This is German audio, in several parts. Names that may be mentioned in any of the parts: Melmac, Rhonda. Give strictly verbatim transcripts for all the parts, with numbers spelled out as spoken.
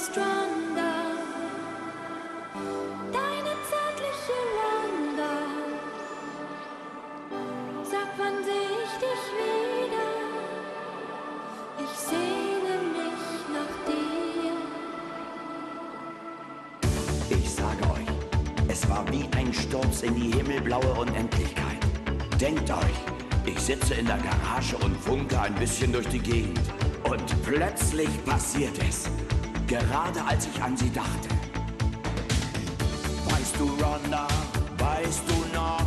bist Rhonda, deine zärtliche Rhonda. Sag, wann seh ich dich wieder? Ich sehne mich nach dir. Ich sage euch, es war wie ein Sturz in die himmelblaue Unendlichkeit. Denkt euch, ich sitze in der Garage und funke ein bisschen durch die Gegend. Und plötzlich passiert es, gerade als ich an sie dachte. Weißt du, Rhonda, weißt du noch,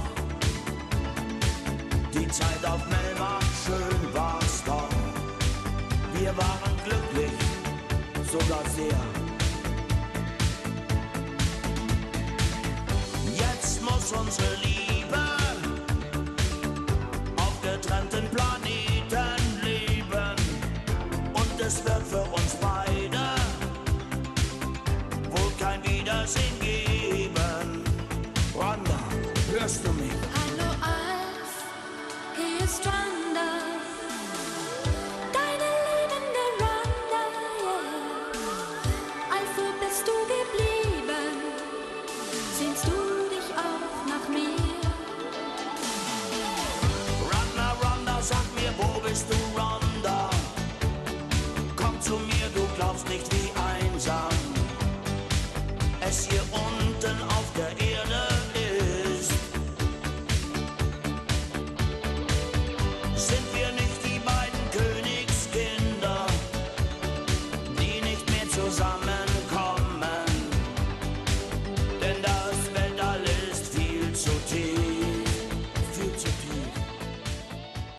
die Zeit auf Melmac, schön war's doch. Wir waren glücklich, sogar sehr. Jetzt muss unsere Liebe auf getrennten Planeten leben. Es wird für uns beide.